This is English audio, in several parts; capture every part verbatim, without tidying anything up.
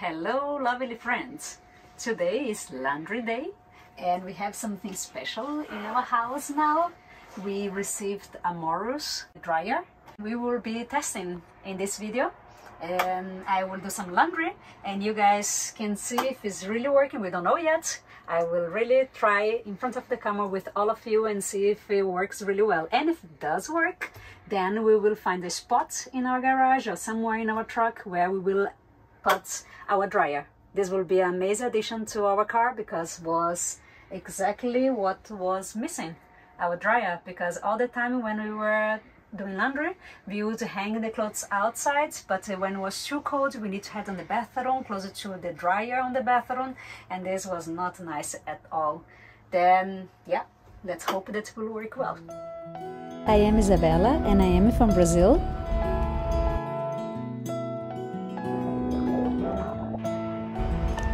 Hello lovely friends! Today is laundry day and we have something special in our house now. We received a Morus dryer. We will be testing in this video and I will do some laundry and you guys can see if it's really working. We don't know yet. I will really try in front of the camera with all of you and see if it works really well. And if it does work, then we will find a spot in our garage or somewhere in our truck where we will put our dryer. This will be an amazing addition to our car because it was exactly what was missing, our dryer, because all the time when we were doing laundry we would hang the clothes outside, but when it was too cold we need to head on the bathroom, closer to the dryer on the bathroom, and this was not nice at all. Then yeah, let's hope that it will work well. I am Isabella and I am from Brazil.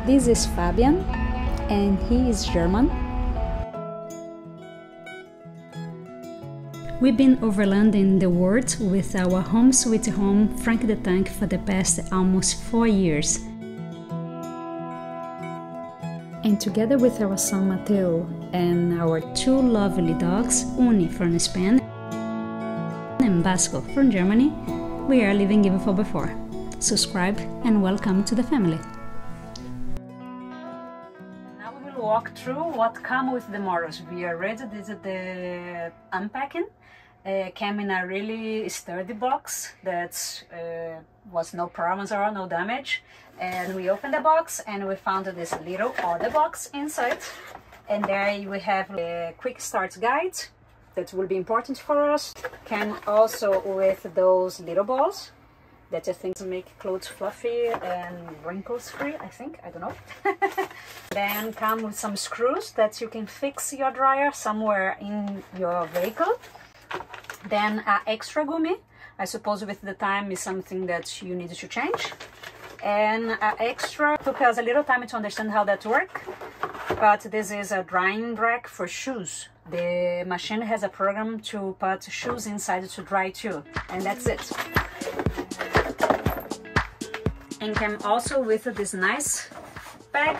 This is Fabian, and he is German. We've been overlanding the world with our home sweet home Frank the Tank for the past almost four years. And together with our son Mateo and our two lovely dogs, Uni from Spain and Basco from Germany, we are living even for before. Subscribe and welcome to the family. Walk through what come with the Morus. We already did the unpacking. Uh, came in a really sturdy box that uh, was no problems or no damage. And we opened the box and we found this little other box inside. And there we have a quick start guide that will be important for us. Came also with those little balls that I think make clothes fluffy and wrinkles free, I think, I don't know. Then come with some screws that you can fix your dryer somewhere in your vehicle. Then an extra gummy, I suppose with the time is something that you need to change. And an extra, took us a little time to understand how that works, but this is a drying rack for shoes. The machine has a program to put shoes inside to dry too, and that's it. And came also with this nice bag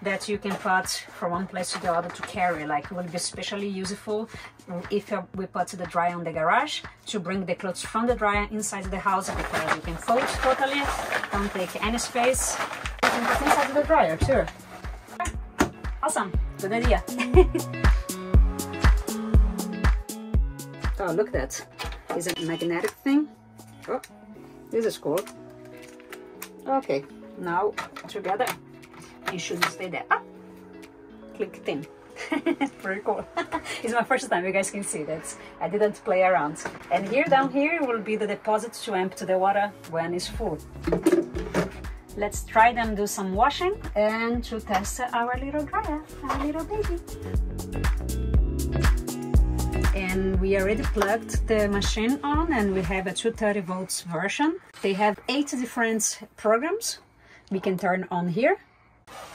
that you can put from one place to the other to carry. Like, it will be especially useful if we put the dryer on the garage to bring the clothes from the dryer inside the house, because you can fold totally, don't take any space. You can put inside the dryer too. Awesome, good idea. Oh, look at that. It's a magnetic thing. Oh, this is cool. Okay, now together you should stay there. Ah, click in. Very cool. It's my first time, you guys can see that I didn't play around. And here down here will be the deposit to empty the water when it's full. Let's try them, do some washing and to test our little dryer, our little baby. And we already plugged the machine on and we have a two hundred thirty volts version. They have eight different programs we can turn on here.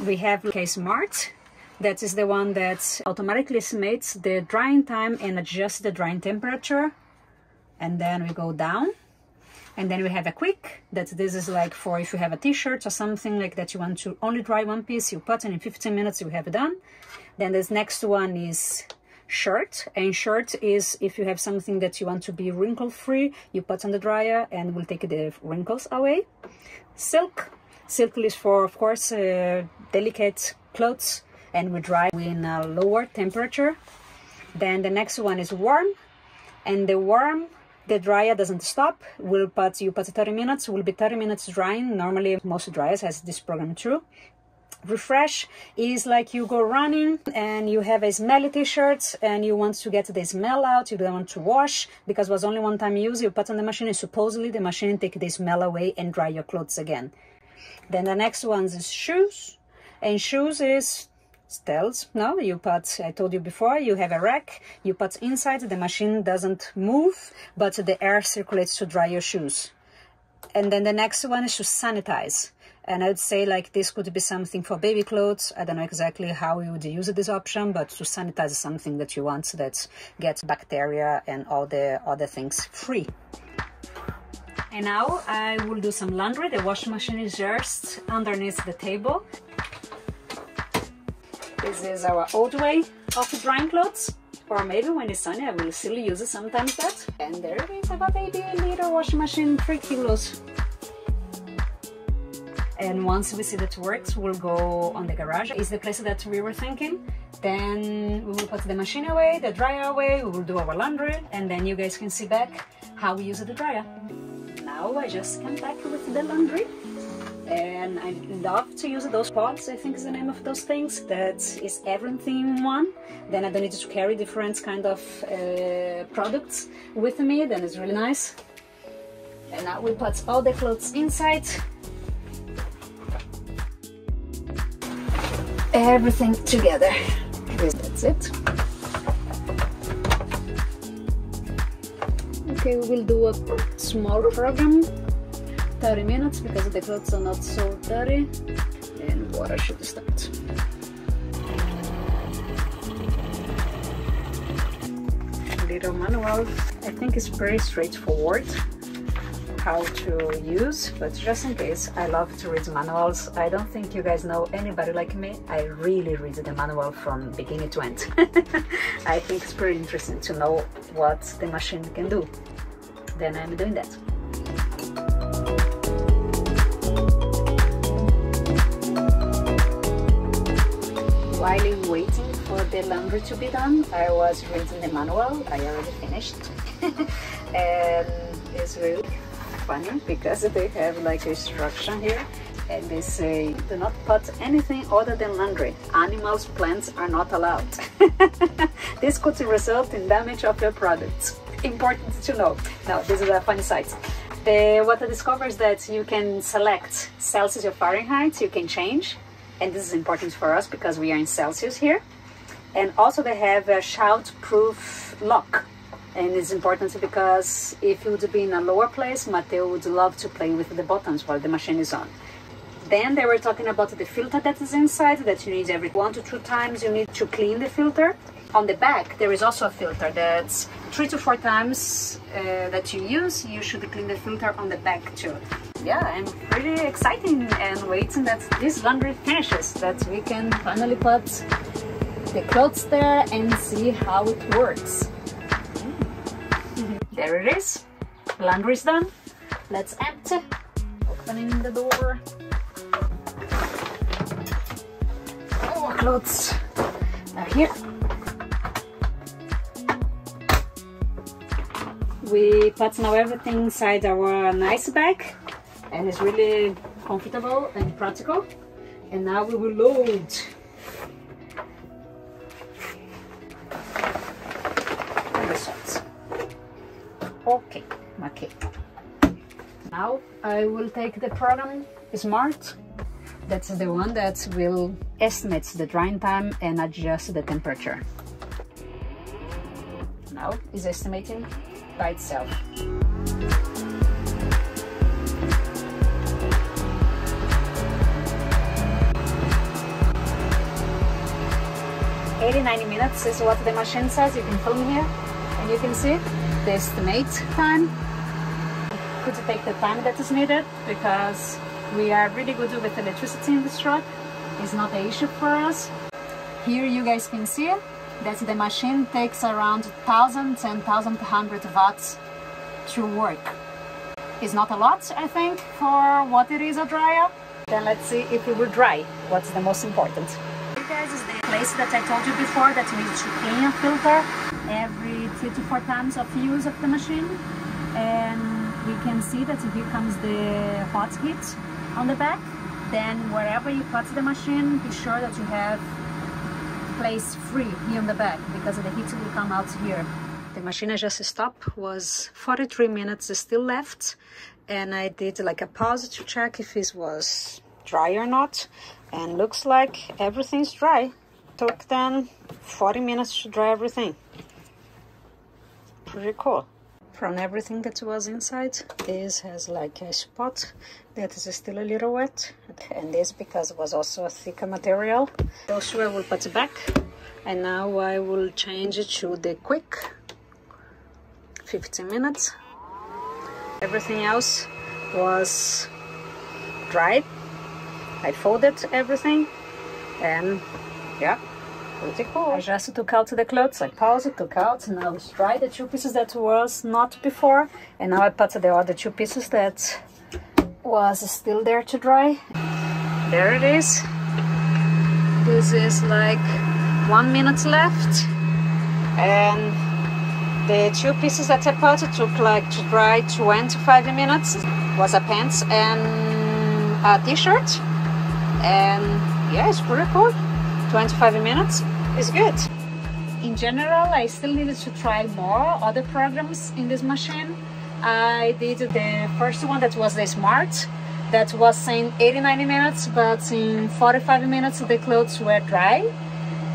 We have K-Smart, that is the one that automatically estimates the drying time and adjusts the drying temperature. And then we go down. And then we have a quick, that this is like for if you have a t-shirt or something like that, you want to only dry one piece, you put it in fifteen minutes, you have it done. Then this next one is shirt, and shirt is if you have something that you want to be wrinkle free, you put on the dryer and will take the wrinkles away. Silk, silk is for of course uh, delicate clothes and we dry in a lower temperature. Then the next one is warm, and the warm, the dryer doesn't stop, will put, you put thirty minutes, will be thirty minutes drying. Normally most dryers has this program too. Refresh is like you go running and you have a smelly t-shirt and you want to get the smell out, you don't want to wash because it was only one time use, you put on the machine and supposedly the machine take the smell away and dry your clothes again. Then the next one is shoes, and shoes is stealth. No, you put, I told you before, you have a rack, you put inside, the machine doesn't move but the air circulates to dry your shoes. And then the next one is to sanitize. And I would say like this could be something for baby clothes. I don't know exactly how you would use this option, but to sanitize is something that you want that gets bacteria and all the other things free. And now I will do some laundry. The washing machine is just underneath the table. This is our old way of drying clothes. Or maybe when it's sunny, I will still use it sometimes that. And there is about eighty-eight liter washing machine, three kilos. And once we see that it works, we'll go on the garage. It's the place that we were thinking. Then we will put the machine away, the dryer away, we will do our laundry, and then you guys can see back how we use the dryer. Now I just come back with the laundry. And I love to use those pods, I think is the name of those things, that is everything in one. Then I don't need to carry different kind of uh, products with me, then it's really nice. And now we put all the clothes inside. Everything together. That's it. Okay, we will do a small program. thirty minutes because the clothes are not so dirty. And water should start. Little manual. I think it's pretty straightforward how to use, but just in case, I love to read manuals. I don't think you guys know anybody like me. I really read the manual from beginning to end. I think it's pretty interesting to know what the machine can do. Then I'm doing that. While waiting for the laundry to be done, I was reading the manual. I already finished. And it's really funny because they have like instruction here, and they say do not put anything other than laundry. Animals, plants are not allowed. This could result in damage of your products. Important to know. Now this is a funny site. The, what I discovered is that you can select Celsius or Fahrenheit. You can change. And this is important for us because we are in Celsius here. And also they have a shout-proof lock. And it's important because if you would be in a lower place, Mateo would love to play with the buttons while the machine is on. Then they were talking about the filter that is inside, that you need every one to two times, you need to clean the filter. On the back, there is also a filter that's three to four times uh, that you use, you should clean the filter on the back too. Yeah, I'm really excited and waiting that this laundry finishes, that we can finally put the clothes there and see how it works. There it is. Laundry is done. Let's empty. Opening the door. Oh, clothes are here. We put now everything inside our nice bag, and it's really comfortable and practical. And now we will load. Okay, okay. Now I will take the program Smart. That's the one that will estimate the drying time and adjust the temperature. Now it's estimating by itself. eighty to ninety minutes is what the machine says. You can film here and you can see the estimate time. Could take the time that is needed because we are really good with electricity in this truck. It's not an issue for us. Here you guys can see that the machine takes around one thousand and one thousand one hundred watts to work. It's not a lot, I think, for what it is a dryer. Then let's see if it will dry. What's the most important? Guys, is the place that I told you before that we need to clean a filter every three to four times of use of the machine, and we can see that here comes the hot heat on the back. Then wherever you put the machine, be sure that you have place free here on the back because the heat will come out here. The machine I just stopped was forty-three minutes still left, and I did like a pause to check if it was dry or not. And looks like everything's dry. Took them forty minutes to dry everything. Pretty cool. From everything that was inside, this has like a spot that is still a little wet. And this because it was also a thicker material. Those two I will put back. And now I will change it to the quick. fifteen minutes. Everything else was dried. I folded everything and yeah, pretty cool. I just took out the clothes, I paused, took out, and I was dry the two pieces that was not before, and now I put the other two pieces that was still there to dry. There it is. This is like one minute left, and the two pieces that I put took like to dry twenty-five minutes. It was a pants and a t-shirt, and yeah, it's pretty cool. twenty-five minutes is good. In general, I still needed to try more other programs in this machine. I did the first one that was the Smart, that was in eighty to ninety minutes, but in forty-five minutes the clothes were dry.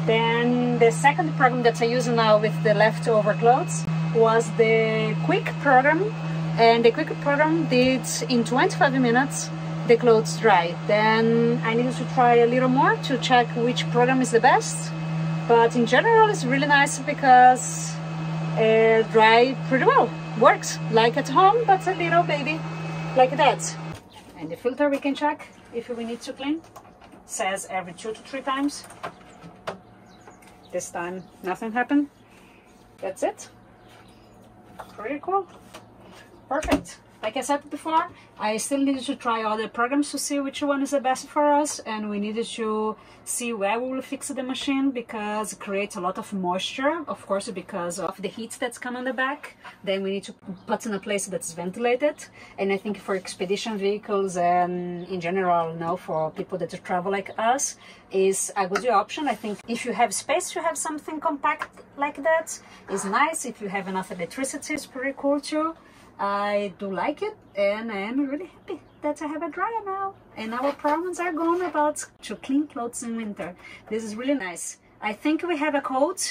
Then the second program that I use now with the leftover clothes was the Quick program, and the Quick program did in twenty-five minutes the clothes dry. Then I needed to try a little more to check which program is the best, but in general it's really nice because it dry pretty well. Works like at home, but a little baby like that. And the filter we can check if we need to clean. It says every two to three times. This time nothing happened. That's it. Pretty cool. Perfect. Like I said before, I still needed to try other programs to see which one is the best for us, and we needed to see where we will fix the machine because it creates a lot of moisture, of course, because of the heat that's come on the back. Then we need to put in a place that's ventilated, and I think for expedition vehicles and in general now for people that travel like us is a good option. I think if you have space to have something compact like that, it's nice. If you have enough electricity, it's pretty cool too. I do like it, and I am really happy that I have a dryer now, and our problems are gone about to clean clothes in winter. This is really nice. I think we have a code.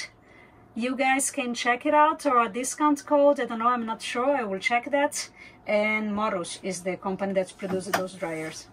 You guys can check it out, or a discount code. I don't know, I'm not sure. I will check that. And Moros is the company that produces those dryers.